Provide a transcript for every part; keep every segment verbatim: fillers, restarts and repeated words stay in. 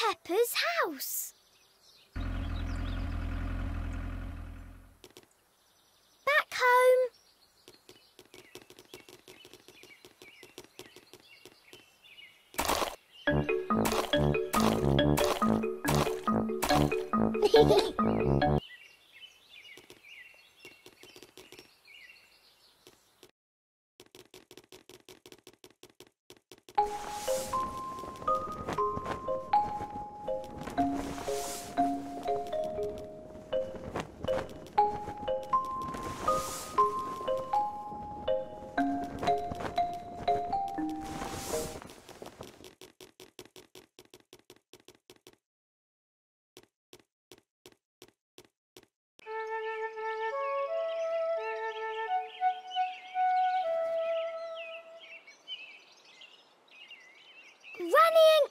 Peppa's house. Back home.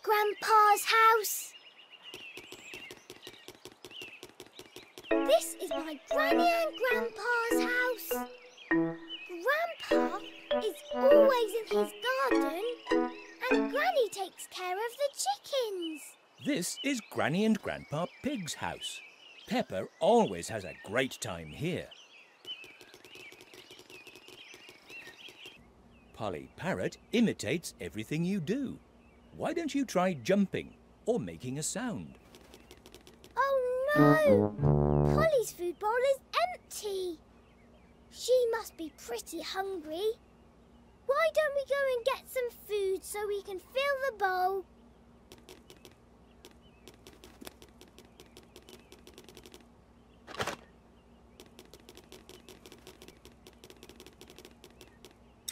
Grandpa's house. This is my Granny and Grandpa's house. Grandpa is always in his garden and Granny takes care of the chickens. This is Granny and Grandpa Pig's house. Peppa always has a great time here. Polly Parrot imitates everything you do. Why don't you try jumping or making a sound? Oh no! Polly's food bowl is empty. She must be pretty hungry. Why don't we go and get some food so we can fill the bowl?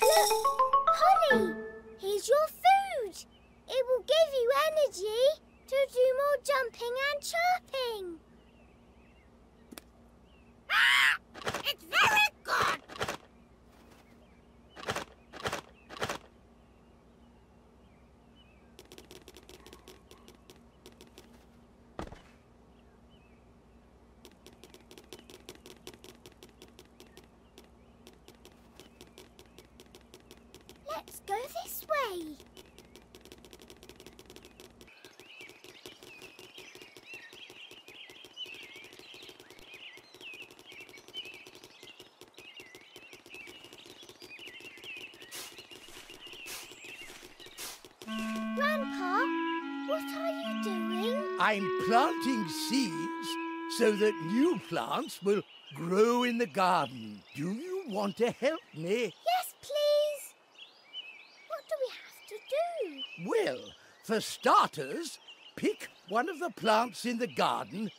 Look, Polly, here's your food. It will give you energy to do more jumping and chirping. Ah! It's very good! Let's go this way. I'm planting seeds so that new plants will grow in the garden. Do you want to help me? Yes, please. What do we have to do? Well, for starters, pick one of the plants in the garden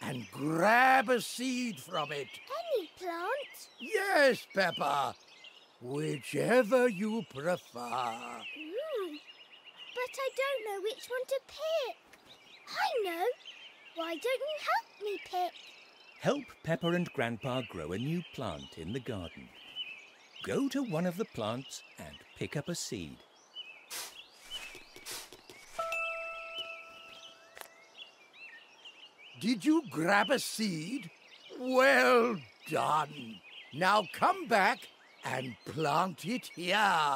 and grab a seed from it. Any plant? Yes, Peppa. Whichever you prefer. Mm, but I don't know which one to pick. I know. Why don't you help me pick? Help Peppa and Grandpa grow a new plant in the garden. Go to one of the plants and pick up a seed. Did you grab a seed? Well done. Now come back and plant it here.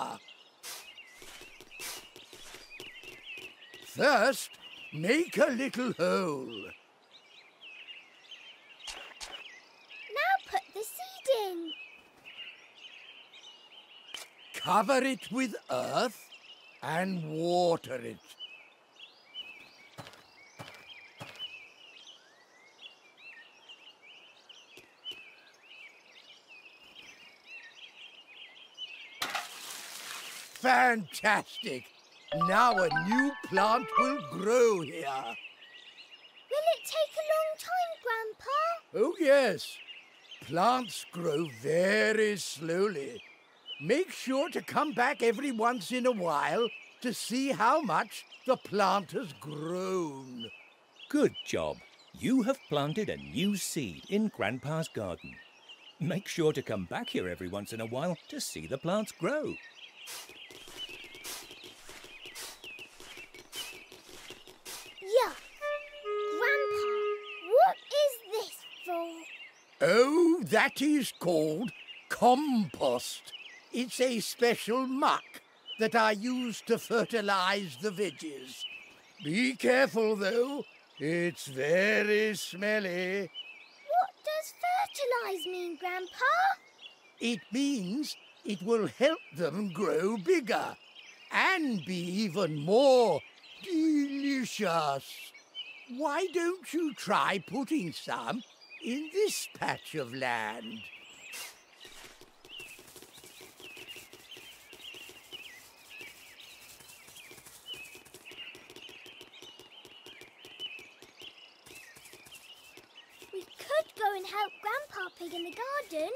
First, make a little hole. Now put the seed in. Cover it with earth and water it. Fantastic! Now a new plant will grow here. Will it take a long time, Grandpa? Oh, yes. Plants grow very slowly. Make sure to come back every once in a while to see how much the plant has grown. Good job. You have planted a new seed in Grandpa's garden. Make sure to come back here every once in a while to see the plants grow. Oh, that is called compost. It's a special muck that I use to fertilise the veggies. Be careful, though. It's very smelly. What does fertilise mean, Grandpa? It means it will help them grow bigger and be even more delicious. Why don't you try putting some in this patch of land? We could go and help Grandpa Pig in the garden.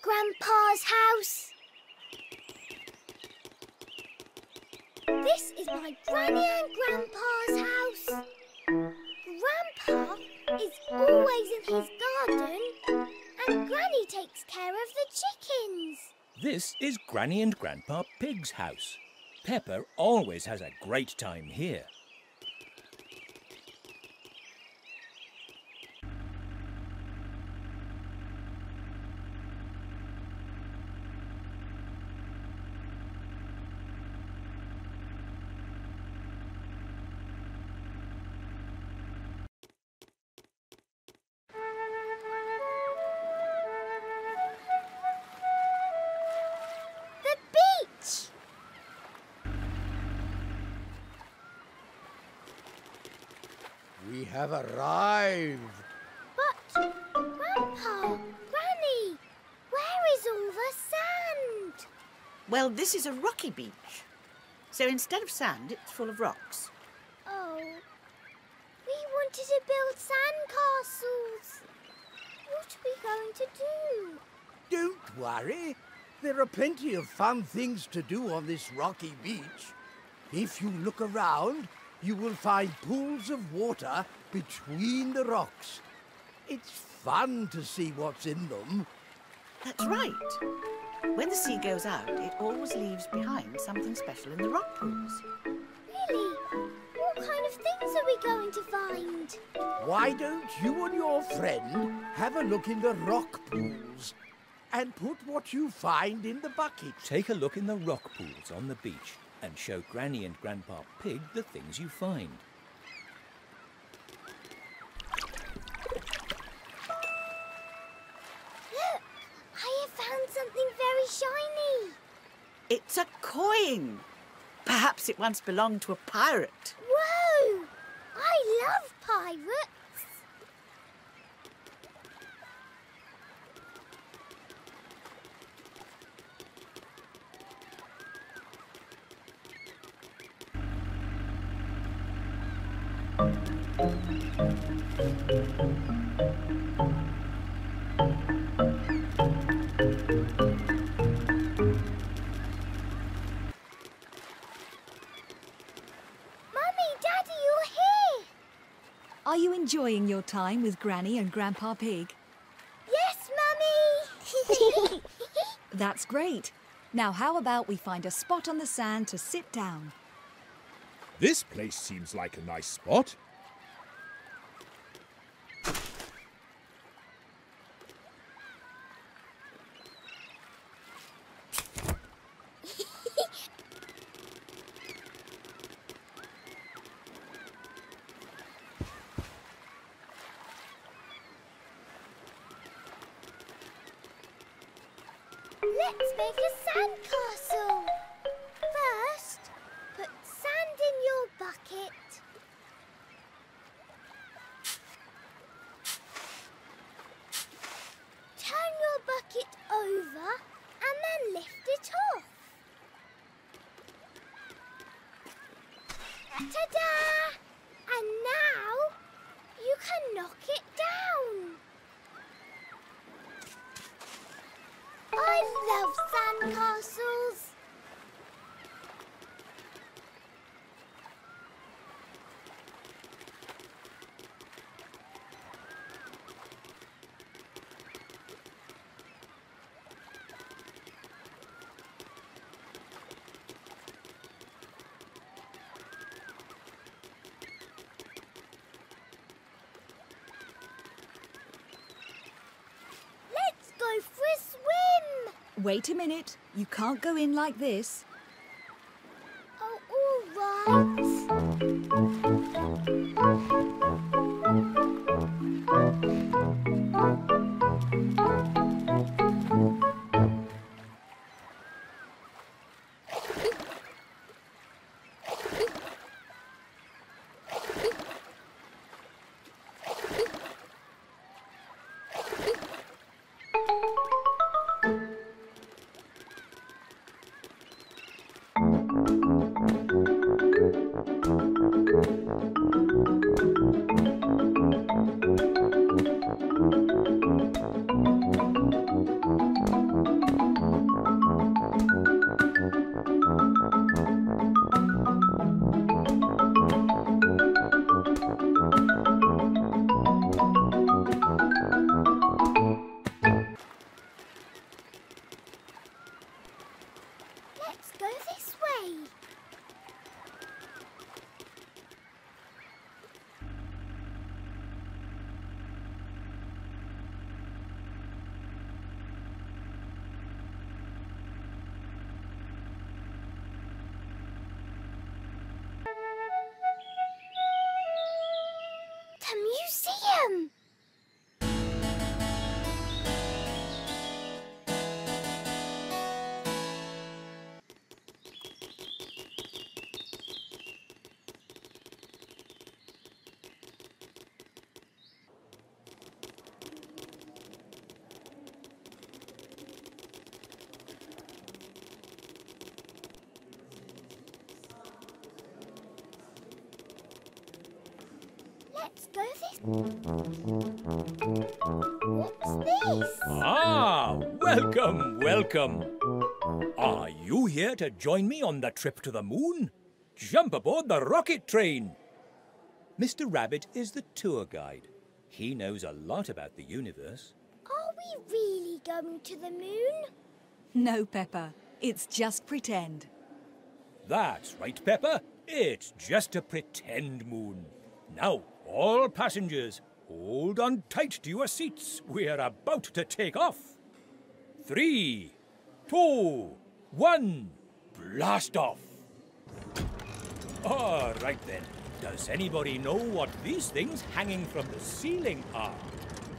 Grandpa's house. This is my Granny and Grandpa's house. Grandpa is always in his garden and Granny takes care of the chickens. This is Granny and Grandpa Pig's house. Peppa always has a great time here. We have arrived. But, Grandpa, Granny, where is all the sand? Well, this is a rocky beach. So instead of sand, it's full of rocks. Oh, we wanted to build sand castles. What are we going to do? Don't worry. There are plenty of fun things to do on this rocky beach. If you look around, you will find pools of water between the rocks. It's fun to see what's in them. That's right. When the sea goes out, it always leaves behind something special in the rock pools. Really? What kind of things are we going to find? Why don't you and your friend have a look in the rock pools and put what you find in the bucket? Take a look in the rock pools on the beach and show Granny and Grandpa Pig the things you find. Look! I have found something very shiny. It's a coin. Perhaps it once belonged to a pirate. Whoa! I love pirates. Are you enjoying your time with Granny and Grandpa Pig? Yes, Mummy! That's great. Now how about we find a spot on the sand to sit down? This place seems like a nice spot. Let's make a sand castle. First, put sand in your bucket. Wait a minute. You can't go in like this. Oh, all right. Ah, welcome, welcome. Are you here to join me on the trip to the moon? Jump aboard the rocket train. Mister Rabbit is the tour guide. He knows a lot about the universe. Are we really going to the moon? No, Peppa. It's just pretend. That's right, Peppa. It's just a pretend moon. Now, all passengers, hold on tight to your seats. We're about to take off. Three, two, one, blast off. All right then. Does anybody know what these things hanging from the ceiling are?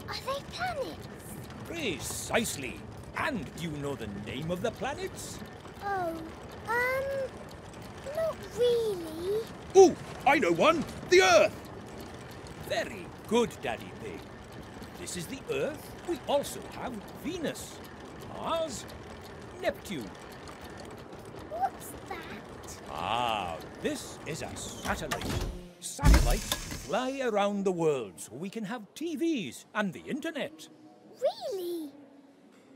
Are they planets? Precisely. And do you know the name of the planets? Oh, um, not really. Ooh, I know one. The Earth. Very good, Daddy Pig. This is the Earth. We also have Venus, Mars, Neptune. What's that? Ah, this is a satellite. Satellites fly around the world so we can have T Vs and the internet. Really?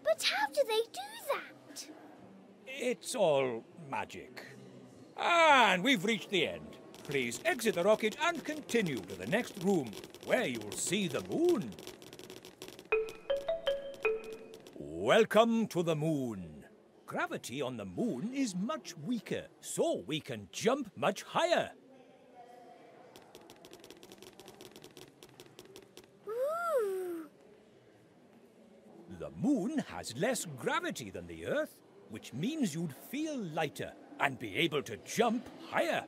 But how do they do that? It's all magic. And we've reached the end. Please exit the rocket and continue to the next room, where you'll see the moon. Welcome to the moon. Gravity on the moon is much weaker, so we can jump much higher. Ooh. The moon has less gravity than the Earth, which means you'd feel lighter and be able to jump higher.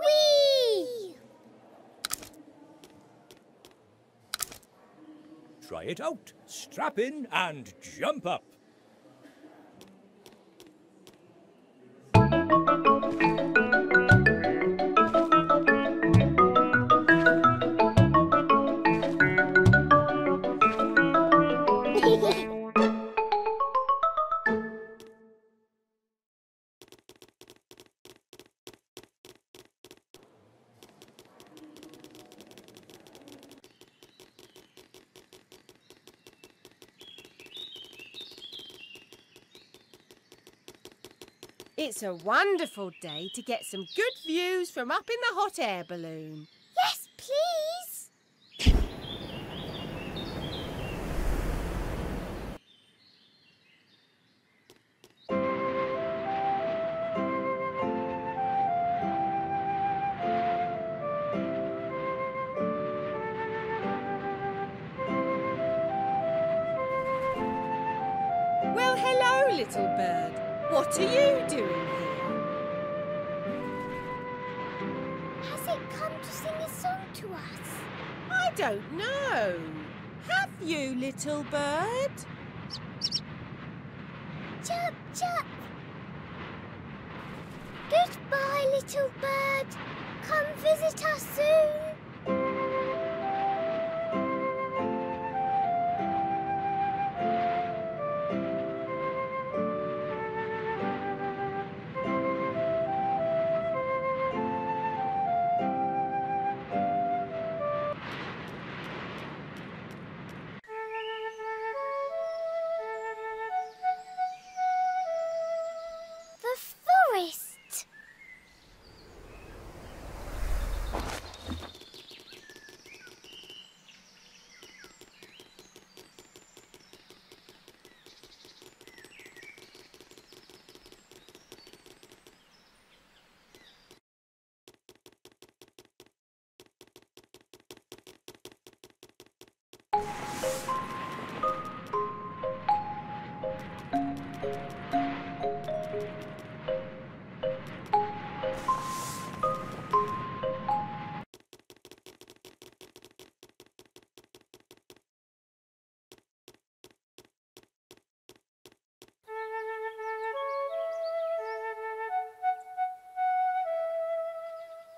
Whee! Try it out. Strap in and jump up. It's a wonderful day to get some good views from up in the hot air balloon. Yes, please! Well, little bird. What are you doing here? Has it come to sing a song to us? I don't know. Have you, little bird? Chirp, chirp. Goodbye, little bird. Come visit us soon.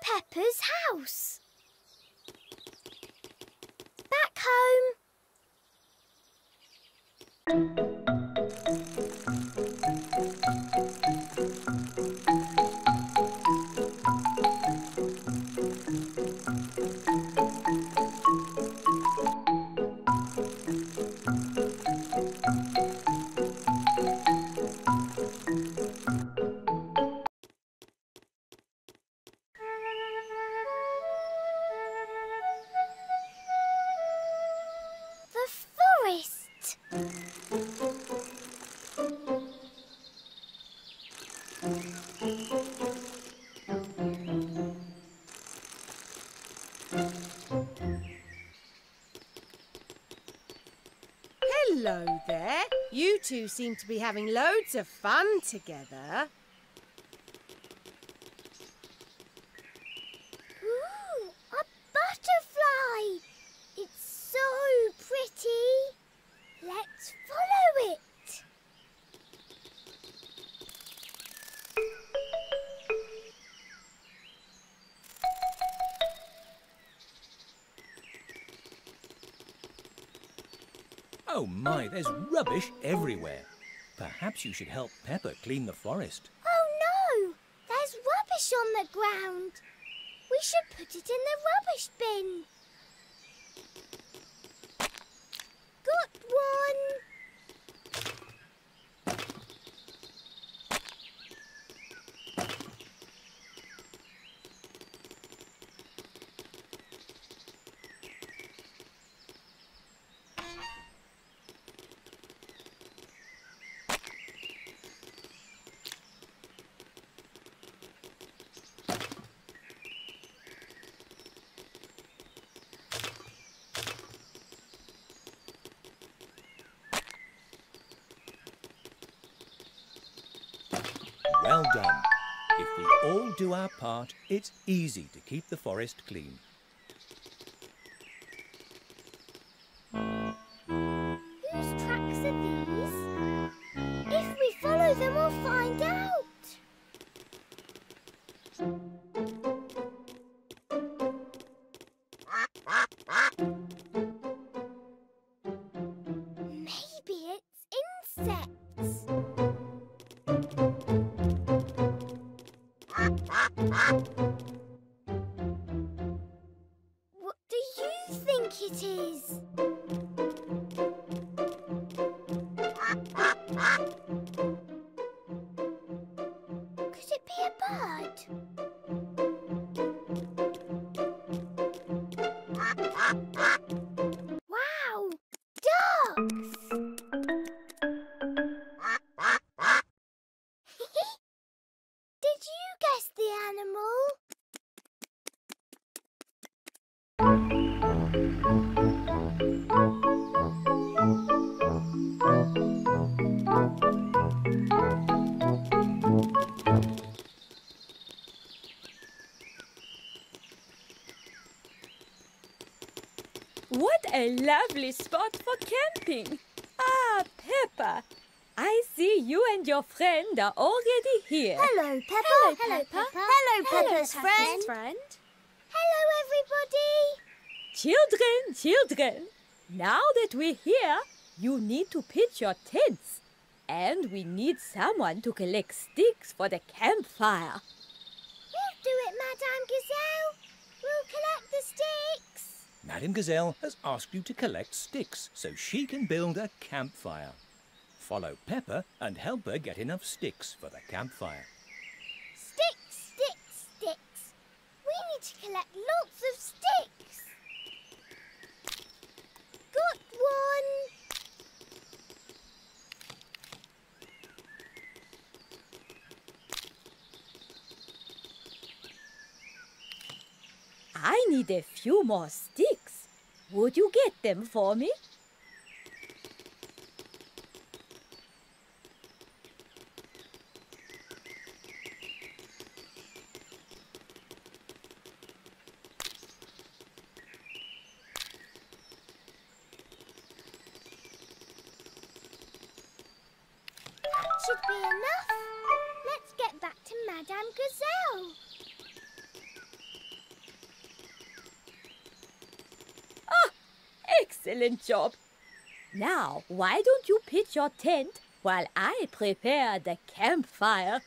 Peppa's house. Back home. Hello there. You two seem to be having loads of fun together. Ooh, a butterfly. It's so pretty. Let's follow it. Oh my, there's rubbish everywhere. Perhaps you should help Peppa clean the forest. Oh no, there's rubbish on the ground. We should put it in the rubbish bin. Got one. Well done. If we all do our part, it's easy to keep the forest clean. Whose tracks are these? If we follow them, we'll find out. Thank you. What a lovely spot for camping! Ah, Peppa, I see you and your friend are already here. Hello, Peppa. Hello, Hello Peppa. Peppa. Hello, Peppa's, Peppa's friend. friend. Hello, everybody. Children, children, now that we're here, you need to pitch your tents. And we need someone to collect sticks for the campfire. We'll do it, Madame Gazelle. We'll collect the sticks. Madame Gazelle has asked you to collect sticks so she can build a campfire. Follow Peppa and help her get enough sticks for the campfire. Sticks, sticks, sticks. We need to collect lots of sticks. Got one. I need a few more sticks. Would you get them for me? That should be enough. Let's get back to Madame Gazelle. Excellent job. Now, why don't you pitch your tent while I prepare the campfire?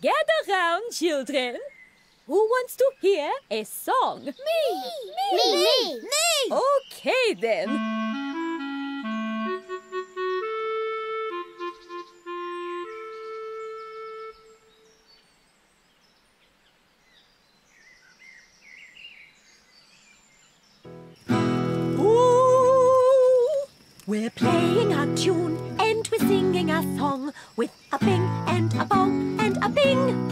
Gather round, children. Who wants to hear a song? Me! Me! Me! Me! Me. Me. Okay, then. We're playing our tune and we're singing our song with a bing and a bong and a bing.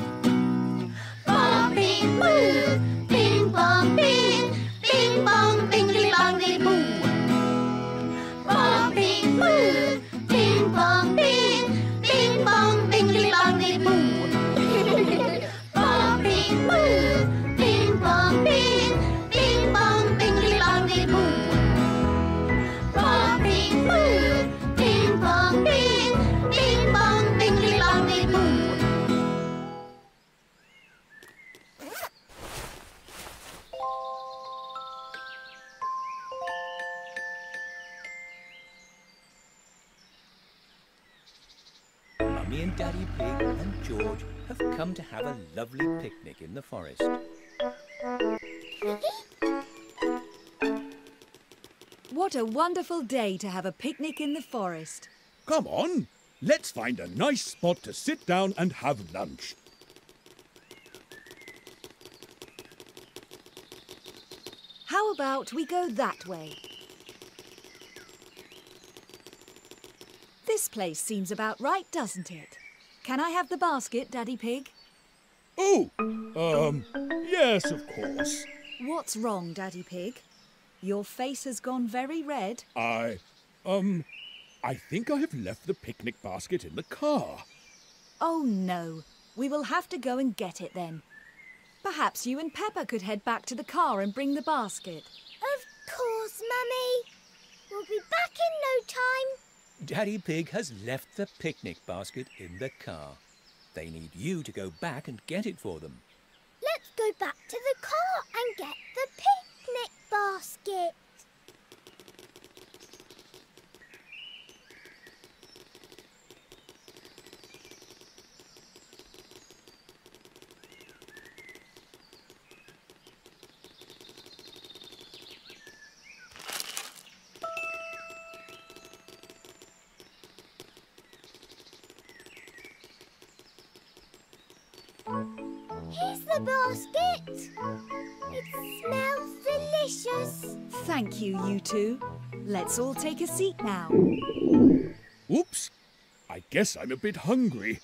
Bong, bing, boo, bing, bong, bing, bing, bong, bingly, bongly, boo. Bong, bing, boo, bing, bong, bing, bing, bong, bingly, bongly, boo. Bong, bing, boo, bing, bong, bing, bing, bong, bingly, bongly, boo. Boo! Bing bong bing, bing bong bingly bongly boo. Mummy and Daddy Pig and George have come to have a lovely picnic in the forest. What a wonderful day to have a picnic in the forest. Come on, let's find a nice spot to sit down and have lunch. How about we go that way? This place seems about right, doesn't it? Can I have the basket, Daddy Pig? Oh, um, yes, of course. What's wrong, Daddy Pig? Your face has gone very red. I, um, I think I have left the picnic basket in the car. Oh, no. We will have to go and get it then. Perhaps you and Peppa could head back to the car and bring the basket. Of course, Mummy. We'll be back in no time. Daddy Pig has left the picnic basket in the car. They need you to go back and get it for them. Let's go back to the car and get the pig. Picnic basket. Here's the basket. It smells delicious. Thank you, you two. Let's all take a seat now. Oops. I guess I'm a bit hungry.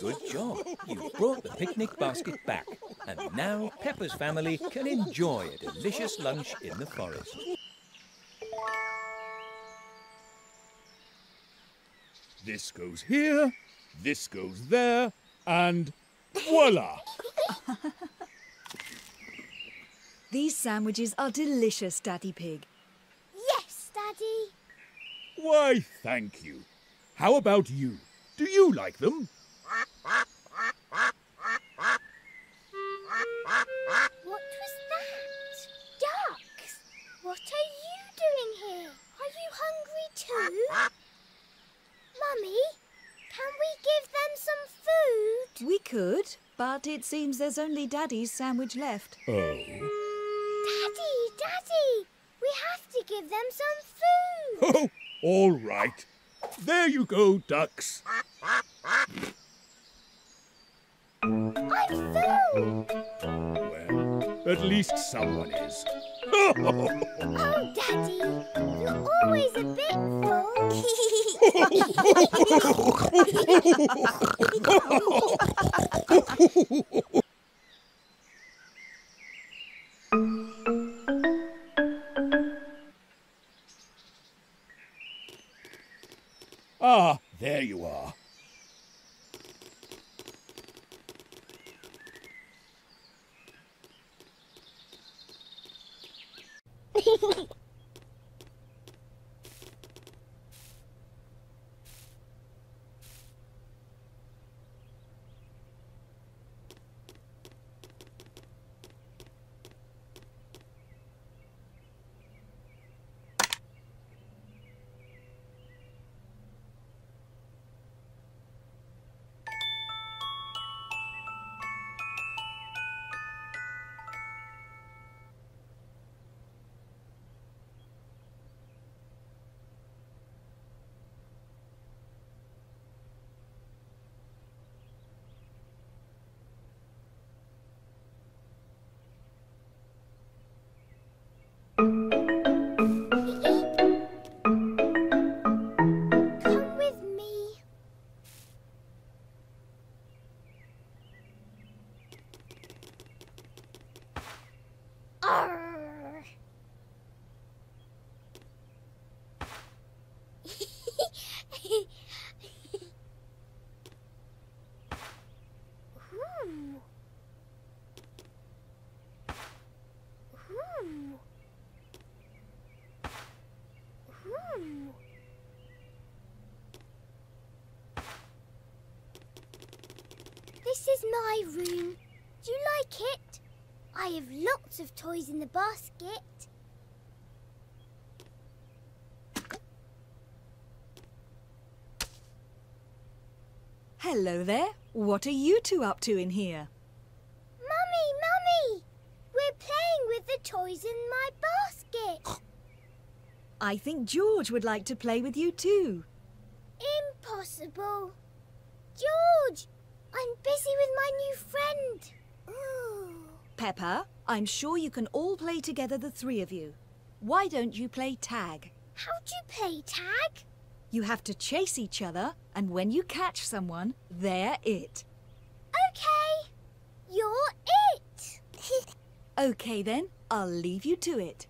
Good job. You've brought the picnic basket back. And now Peppa's family can enjoy a delicious lunch in the forest. This goes here, this goes there, and voila! These sandwiches are delicious, Daddy Pig. Yes, Daddy. Why, thank you. How about you? Do you like them? What was that? Ducks! What are you doing here? Are you hungry too? Mummy, can we give them some food? We could, but it seems there's only Daddy's sandwich left. Oh. Daddy, Daddy, we have to give them some food. Oh, all right. There you go, ducks. I'm full. Well, at least someone is. Oh, Daddy, you're always a bit full. Ah, there you are. Come with me. Arr. Ooh. Ooh. This is my room. Do you like it? I have lots of toys in the basket. Hello there. What are you two up to in here? Mummy, Mummy! We're playing with the toys in my basket. I think George would like to play with you too. Impossible. George, I'm busy with my new friend. Ooh. Peppa, I'm sure you can all play together, the three of you. Why don't you play tag? How do you play tag? You have to chase each other, and when you catch someone, they're it. Okay, you're it. Okay then, I'll leave you to it.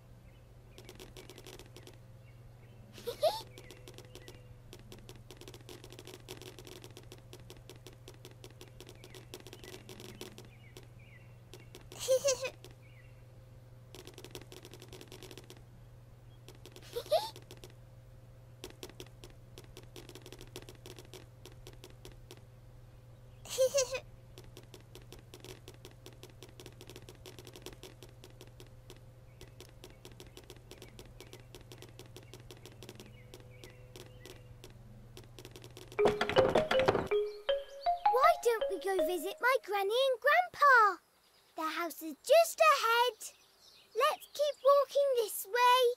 Go visit my granny and grandpa. Their house is just ahead. Let's keep walking this way.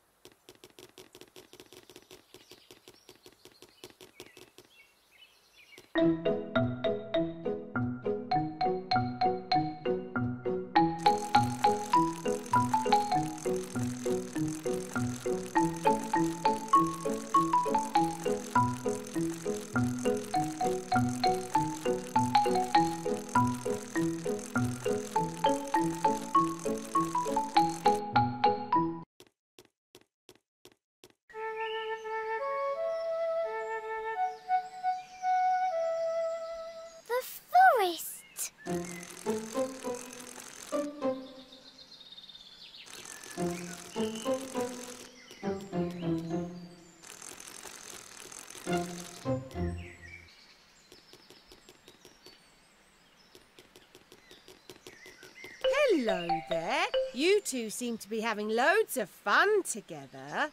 Hello there. You two seem to be having loads of fun together.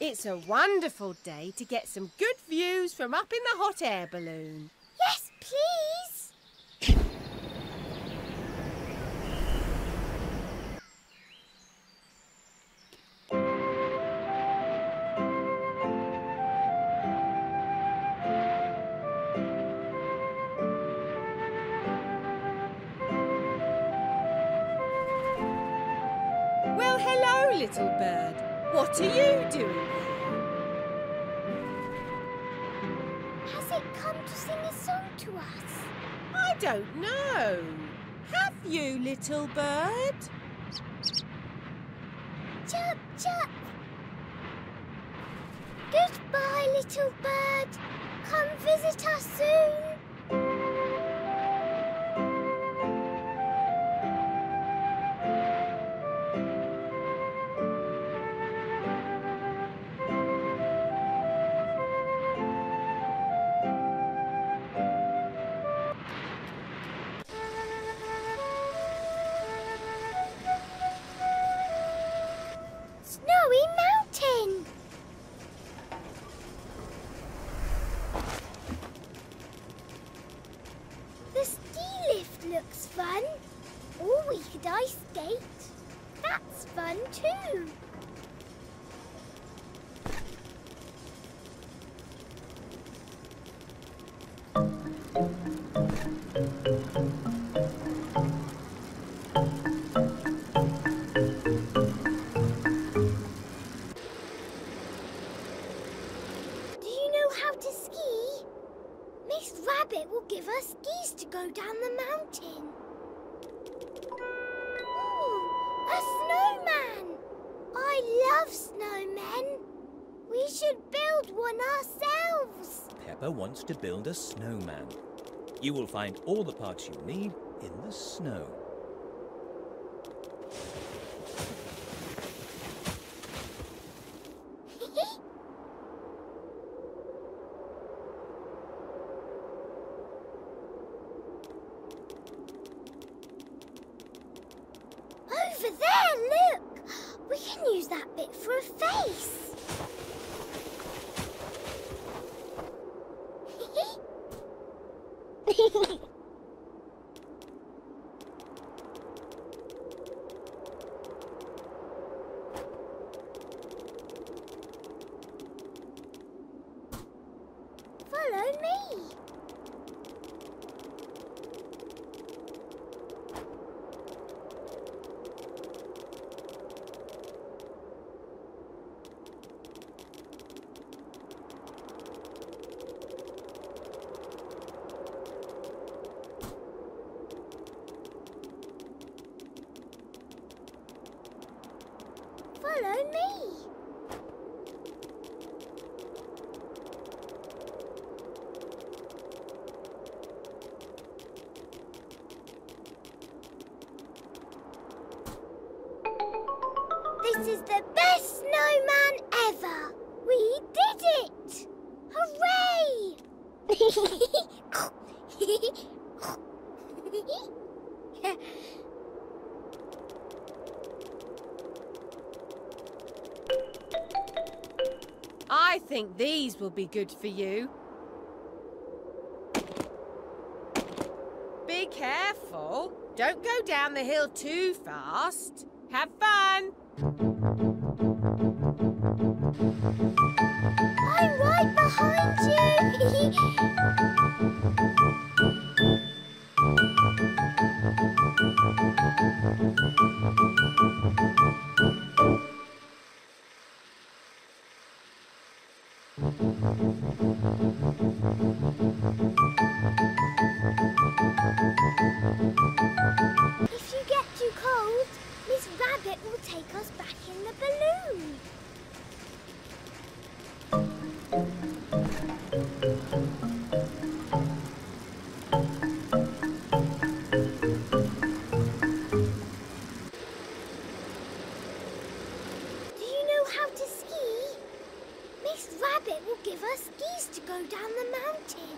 It's a wonderful day to get some good views from up in the hot air balloon. Yes, please. Well, hello, little bird. What are you doing here? Has it come to sing a song to us? I don't know. Have you, little bird? Chirp, chirp. Goodbye, little bird. Come visit us soon. Wants to build a snowman. You will find all the parts you need in the snow. Over there, look! We can use that bit for a face. I think these will be good for you. Be careful. Don't go down the hill too fast. Have fun. I'm right behind you. If you get too cold, Miss Rabbit will take us back in the balloon. Do you know how to Rabbit will give us keys to go down the mountain.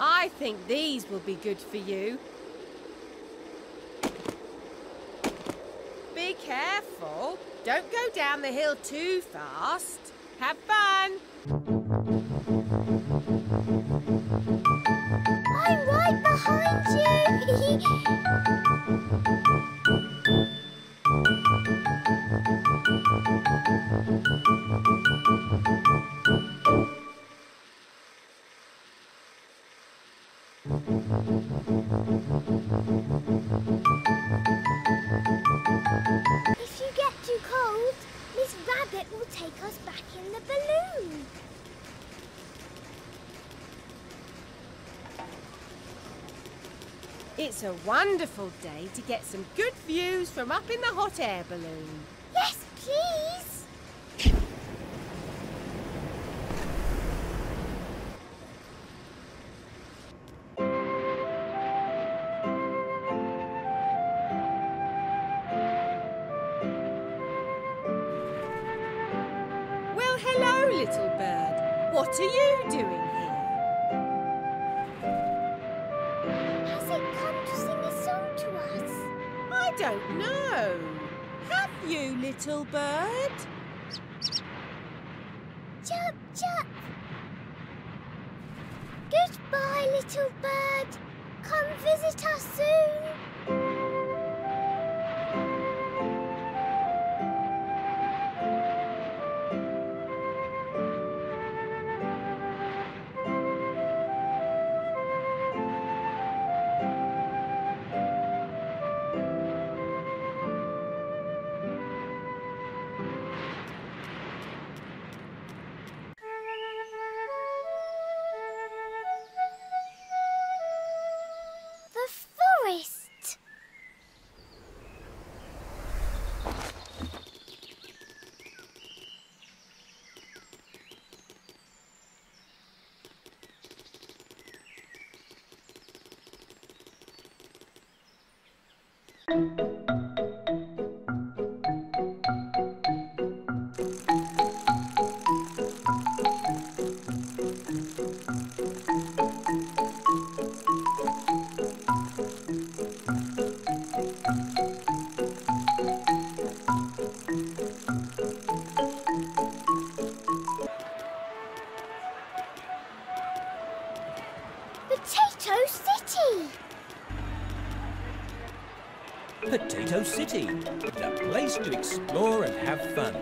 I think these will be good for you. Be careful. Don't go down the hill too fast. Have fun. I'm right behind you. If you get too cold, Miss Rabbit will take us back in the balloon. It's a wonderful day to get some good views from up in the hot air balloon. Yes, please. Little bird, what are you doing here? Has it come to sing a song to us? I don't know. Have you, little bird? Chirp, chirp. Goodbye, little bird. Come visit us soon. Potato City! Potato City, the place to explore and have fun,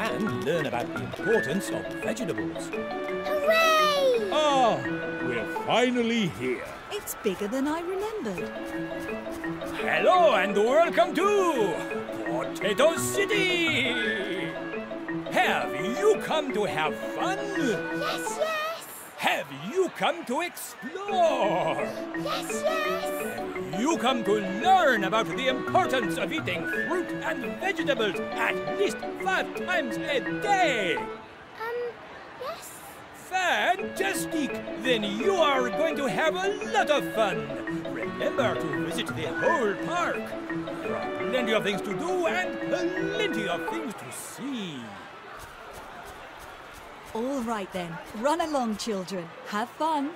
and learn about the importance of vegetables. Hooray! Ah, we're finally here. It's bigger than I remembered. Hello and welcome to Potato City! Have you come to have fun? Yes, yes! Have you come to explore? Yes, yes! You come to learn about the importance of eating fruit and vegetables at least five times a day. Um, yes. Fantastic! Then you are going to have a lot of fun. Remember to visit the whole park. There are plenty of things to do and plenty of things to see. All right then, run along children, have fun.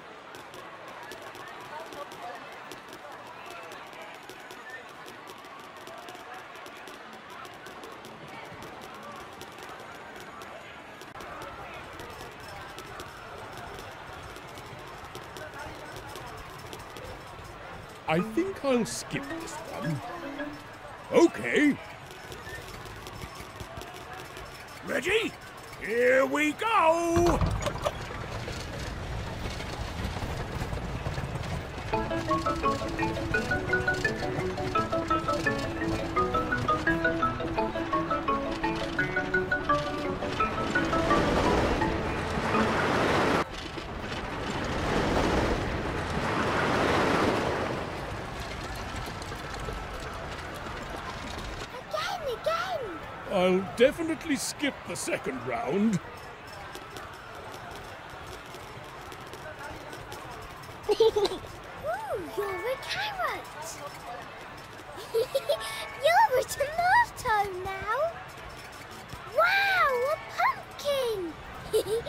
I think I'll skip this one. Okay. Ready? Here we go! I'll definitely skip the second round. Ooh, you're a carrot! You're a tomato now! Wow, a pumpkin! mm.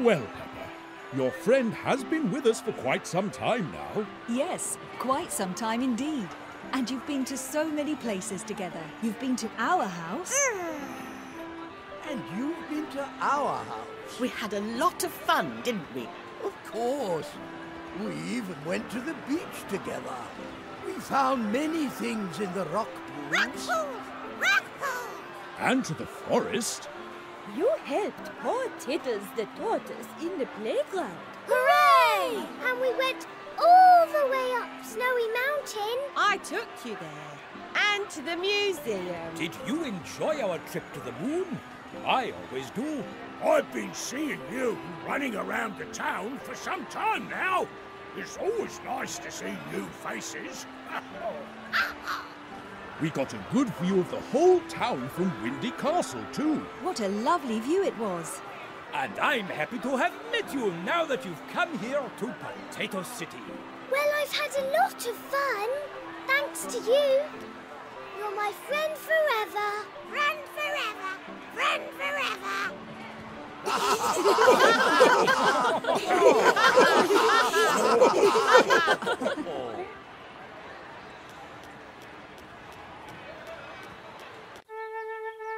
Well, Peppa, your friend has been with us for quite some time now. Yes, quite some time indeed. And you've been to so many places together. You've been to our house. And you've been to our house. We had a lot of fun, didn't we? Of course. We even went to the beach together. We found many things in the rock pools. Rock pools! Rock pools! And to the forest. You helped poor Tiddles the tortoise in the playground. Hooray! And we went all the way up Snowy Mountain. I took you there. And to the museum. Did you enjoy our trip to the moon? I always do. I've been seeing you running around the town for some time now. It's always nice to see new faces. We got a good view of the whole town from Windy Castle, too. What a lovely view it was. And I'm happy to have met you now that you've come here to Potato City. Well, I've had a lot of fun. Thanks to you. You're my friend forever. Friend forever. Friend forever. oh.